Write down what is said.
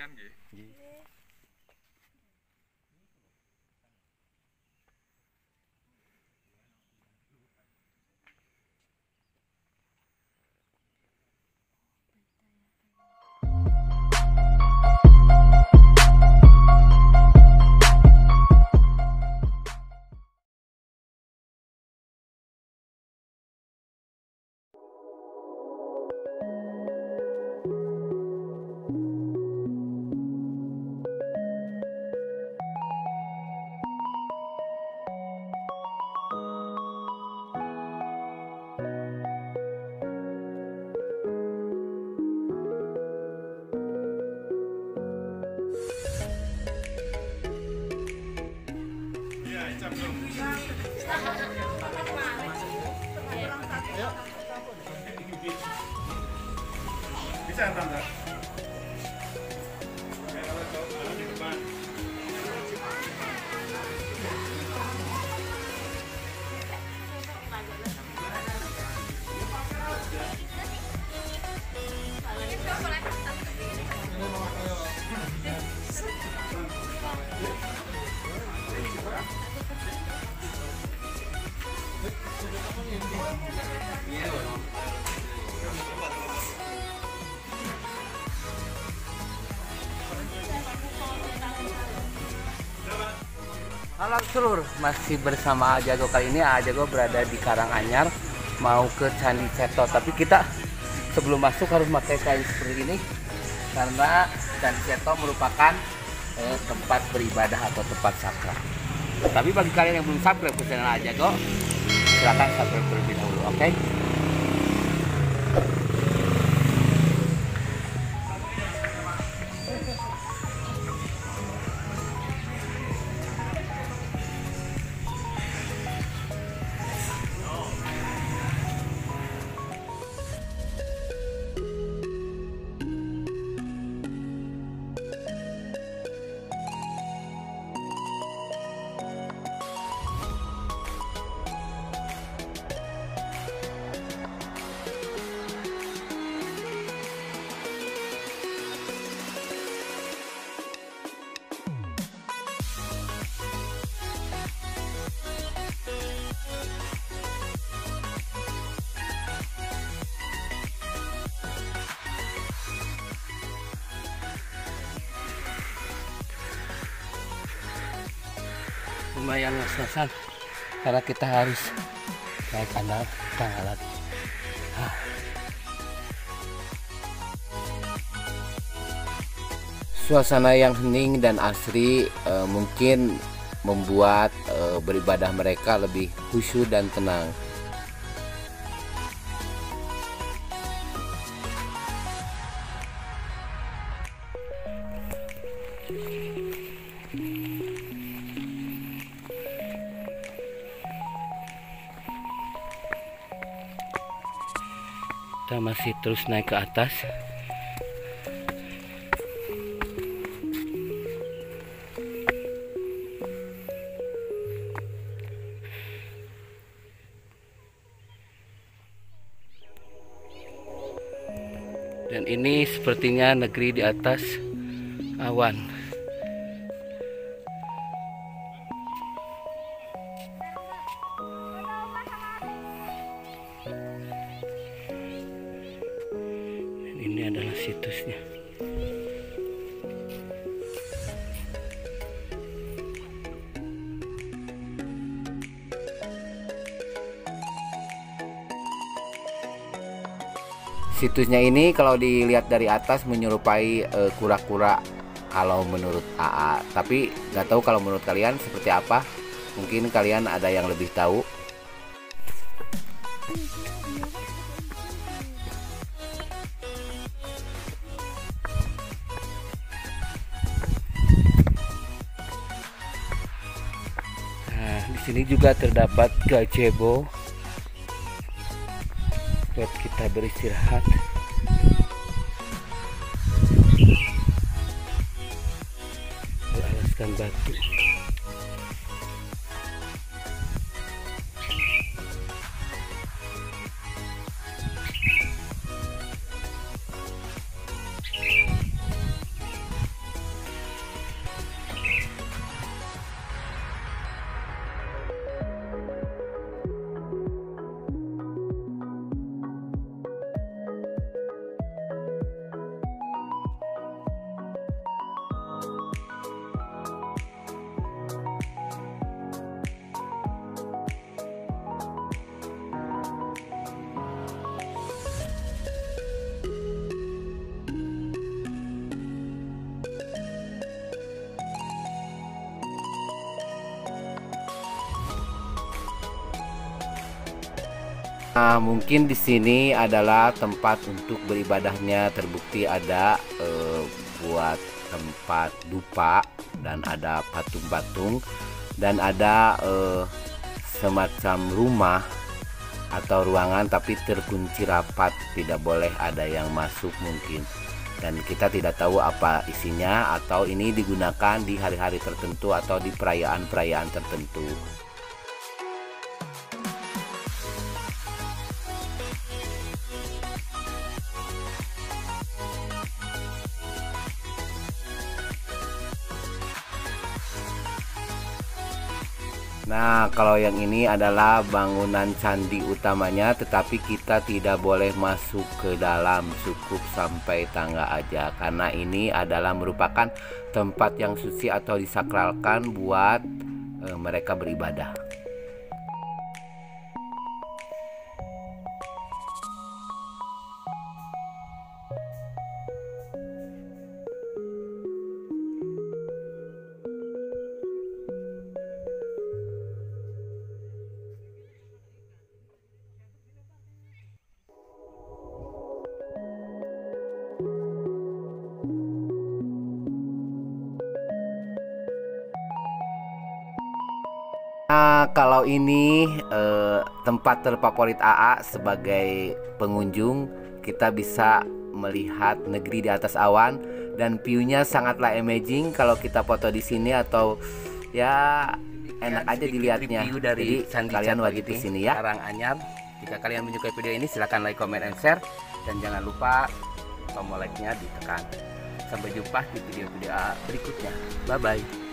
sekalian nggih. Nggih. Bisa tambah. Di depan. Halo seluruh, masih bersama Ajago. Kali ini Ajago berada di Karanganyar, mau ke Candi Cetho. Tapi kita sebelum masuk harus pakai kain seperti ini, karena Candi Cetho merupakan tempat beribadah atau tempat sakral. Tapi bagi kalian yang belum subscribe ke channel Ajago, silahkan subscribe terlebih dahulu, oke? Lumayan ngos-ngosan karena kita harus naik tangga lagi. Suasana yang hening dan asri mungkin membuat beribadah mereka lebih khusyuk dan tenang. Kita masih terus naik ke atas. Dan ini sepertinya negeri di atas awan. Ini adalah situsnya. Situsnya ini kalau dilihat dari atas menyerupai kura-kura kalau menurut AA. Tapi nggak tahu kalau menurut kalian seperti apa. Mungkin kalian ada yang lebih tahu. Ini juga terdapat gazebo buat kita beristirahat. Beralaskan batu. Nah, mungkin di sini adalah tempat untuk beribadahnya, terbukti ada buat tempat dupa dan ada patung-patung dan ada semacam rumah atau ruangan tapi terkunci rapat, tidak boleh ada yang masuk mungkin, dan kita tidak tahu apa isinya atau ini digunakan di hari-hari tertentu atau di perayaan-perayaan tertentu. Nah, kalau yang ini adalah bangunan candi utamanya, tetapi kita tidak boleh masuk ke dalam, cukup sampai tangga aja, karena ini adalah merupakan tempat yang suci atau disakralkan buat mereka beribadah. Nah, kalau ini tempat terfavorit AA sebagai pengunjung, kita bisa melihat negeri di atas awan dan view-nya sangatlah amazing kalau kita foto di sini atau ya enak aja dilihatnya. Jadi kalian wajib di sini ya. Karanganyar. Jika kalian menyukai video ini silahkan like, comment, and share, dan jangan lupa tombol like-nya ditekan. Sampai jumpa di video-video AA berikutnya. Bye bye.